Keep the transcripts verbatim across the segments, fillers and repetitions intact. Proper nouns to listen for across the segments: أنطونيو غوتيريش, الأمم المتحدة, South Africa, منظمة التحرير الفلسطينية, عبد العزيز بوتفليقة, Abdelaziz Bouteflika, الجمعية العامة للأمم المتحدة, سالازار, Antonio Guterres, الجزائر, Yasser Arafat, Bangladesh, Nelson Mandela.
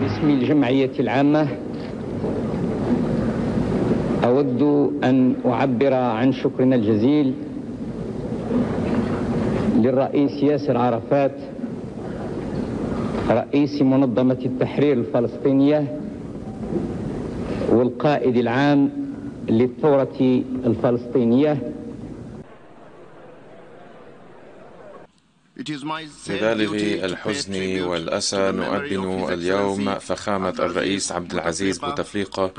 باسم الجمعية العامة أود أن أعبر عن شكرنا الجزيل للرئيس ياسر عرفات رئيس منظمة التحرير الفلسطينية والقائد العام للثورة الفلسطينية. بذلل الحزن والأسى نؤبن اليوم فخامة الرئيس عبدالعزيز بوتفليقة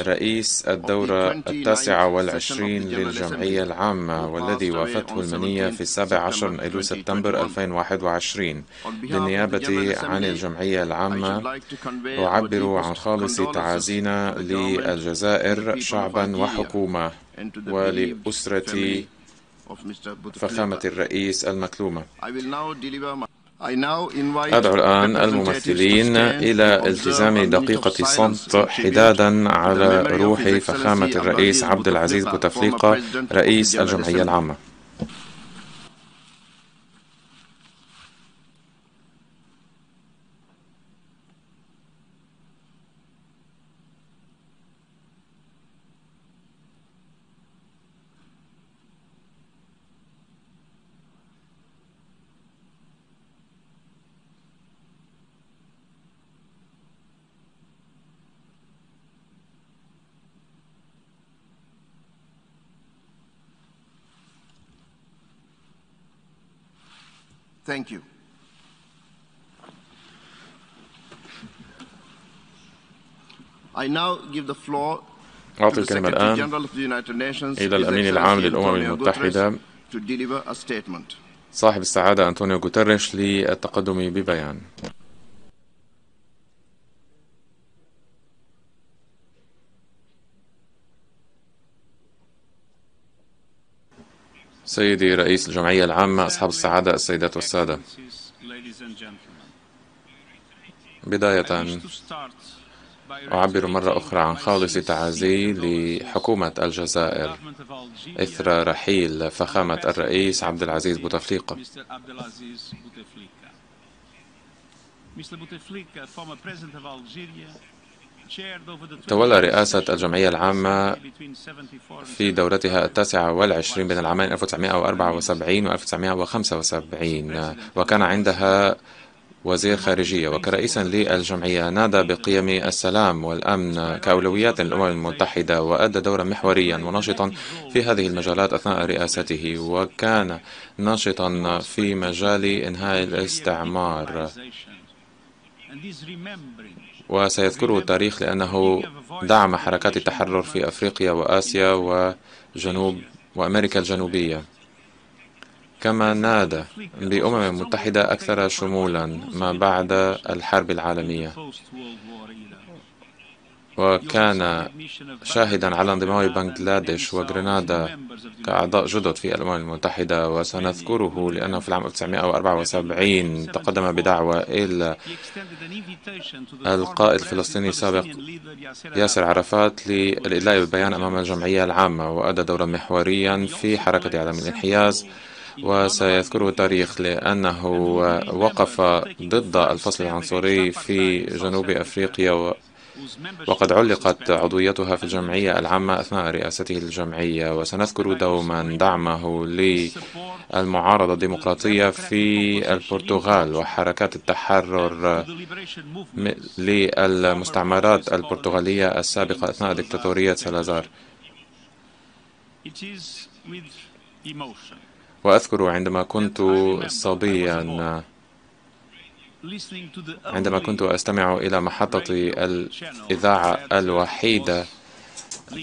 رئيس الدورة التاسعة والعشرين للجمعية العامة والذي وافته المنية في السابع عشر من أيلول سبتمبر ألفين وواحد وعشرين. بالنيابة عن الجمعية العامة أعبر عن خالص تعازينا للجزائر شعبا وحكومة ولأسرة فخامة الرئيس المكلومة. أدعو الآن الممثلين إلى التزام دقيقة الصمت حدادا على روح فخامة الرئيس عبد العزيز بوتفليقة رئيس الجمعية العامة. Thank you. I now give the floor to the Secretary General of the United Nations, His Excellency Antonio Guterres, to deliver a statement. صاحب السعادة أنطونيو غوتيريش للتقدم ببيان. سيدي رئيس الجمعية العامة، أصحاب السعادة، السيدات والسادة، بداية أعبر مرة أخرى عن خالص تعازي لحكومة الجزائر إثر رحيل فخامة الرئيس عبد العزيز بوتفليقة. تولى رئاسة الجمعية العامة في دورتها التاسعة والعشرين بين العامين ألف وتسعمئة وأربعة وسبعين و ألف وتسعمئة وخمسة وسبعين، وكان عندها وزير خارجية. وكرئيسا للجمعية نادى بقيم السلام والأمن كأولويات للأمم المتحدة، وأدى دورا محوريا وناشطا في هذه المجالات أثناء رئاسته، وكان ناشطا في مجال إنهاء الاستعمار، وسيذكره التاريخ لأنه دعم حركات التحرر في أفريقيا وآسيا وجنوب وأمريكا الجنوبية. كما نادى بأمم المتحدة أكثر شمولا ما بعد الحرب العالمية، وكان شاهدا على انضمام بنغلاديش وغرناطة كأعضاء جدد في الأمم المتحدة. وسنذكره لأنه في العام ألف وتسعمئة وأربعة وسبعين تقدم بدعوة إلى القائد الفلسطيني السابق ياسر عرفات للإدلاء بالبيان أمام الجمعية العامة، وأدى دورا محوريا في حركة عدم الانحياز، وسيذكره التاريخ لأنه وقف ضد الفصل العنصري في جنوب أفريقيا، وقد علقت عضويتها في الجمعية العامة أثناء رئاسته للجمعية. وسنذكر دوما دعمه للمعارضة الديمقراطية في البرتغال وحركات التحرر للمستعمرات البرتغالية السابقة أثناء دكتاتورية سالازار. وأذكر عندما كنت صبيا، عندما كنت أستمع إلى محطة الإذاعة الوحيدة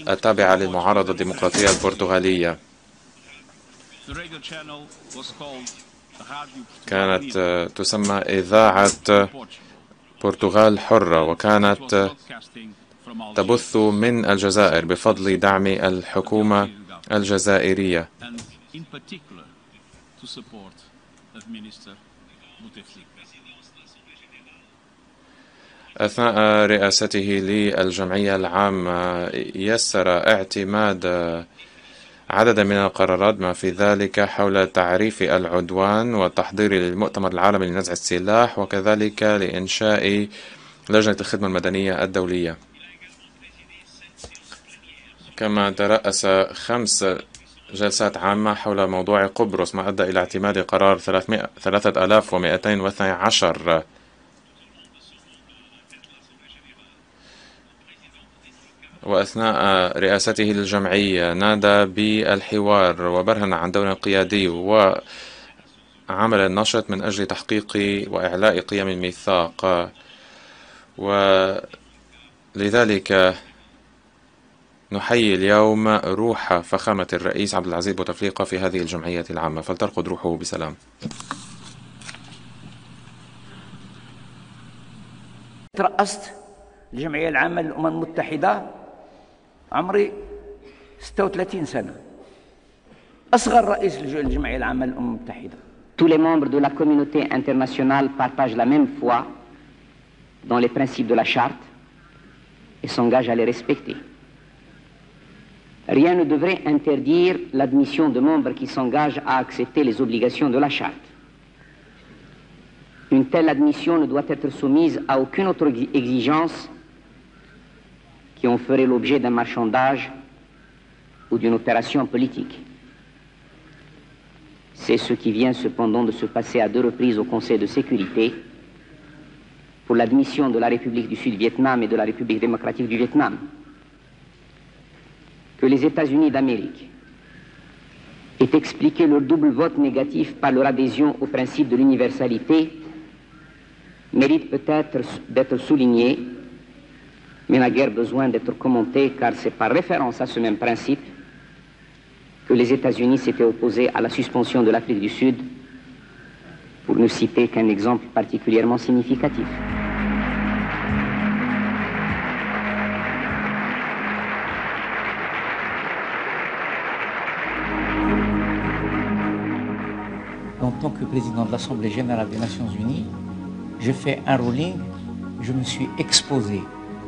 التابعة للمعارضة الديمقراطية البرتغالية، كانت تسمى إذاعة برتغال حرة، وكانت تبث من الجزائر بفضل دعم الحكومة الجزائرية أثناء رئاسته للجمعية العامة. يسر اعتماد عددا من القرارات ما في ذلك حول تعريف العدوان والتحضير للمؤتمر العالمي لنزع السلاح، وكذلك لإنشاء لجنة الخدمة المدنية الدولية. كما ترأس خمس جلسات عامة حول موضوع قبرص، ما أدى إلى اعتماد قرار ثلاثة آلاف ومئتين واثني عشر وأثناء رئاسته للجمعية نادى بالحوار وبرهن عن دور قيادي وعمل نشط من أجل تحقيق وإعلاء قيم الميثاق، ولذلك نحيي اليوم روح فخامة الرئيس عبدالعزيز بوتفليقة في هذه الجمعية العامة، فلترقد روحه بسلام. ترأست الجمعية العامة للأمم المتحدة عمري ستة وثلاثين سنة، أصغر رئيس للجمعية العامة للأمم المتحدة. Tous les membres de la communauté internationale partagent la même foi dans les principes de la charte et s'engagent à les respecter. Rien ne devrait interdire l'admission de membres qui s'engagent à accepter les obligations de la Charte. Une telle admission ne doit être soumise à aucune autre exigence qui en ferait l'objet d'un marchandage ou d'une opération politique. C'est ce qui vient cependant de se passer à deux reprises au Conseil de sécurité pour l'admission de la République du Sud-Vietnam et de la République démocratique du Vietnam. Que les États-Unis d'Amérique aient expliqué leur double vote négatif par leur adhésion au principe de l'universalité mérite peut-être d'être souligné, mais n'a guère besoin d'être commenté, car c'est par référence à ce même principe que les États-Unis s'étaient opposés à la suspension de l'Afrique du Sud, pour ne citer qu'un exemple particulièrement significatif. En tant que président de l'Assemblée générale des Nations Unies, je fais un ruling, je me suis exposé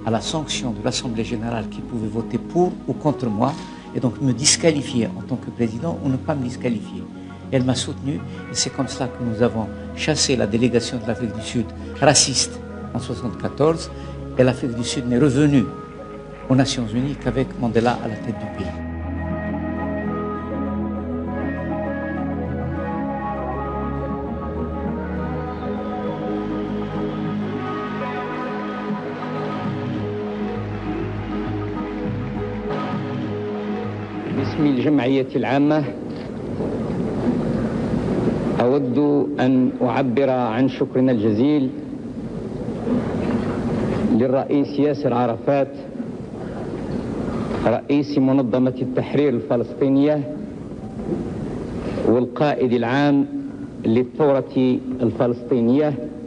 à la sanction de l'Assemblée générale qui pouvait voter pour ou contre moi, et donc me disqualifier en tant que président ou ne pas me disqualifier. Elle m'a soutenu, et c'est comme cela que nous avons chassé la délégation de l'Afrique du Sud raciste en mille neuf cent soixante-quatorze, et l'Afrique du Sud n'est revenue aux Nations Unies qu'avec Mandela à la tête du pays. باسم الجمعية العامة أود أن أعبر عن شكرنا الجزيل للرئيس ياسر عرفات رئيس منظمة التحرير الفلسطينية والقائد العام للثورة الفلسطينية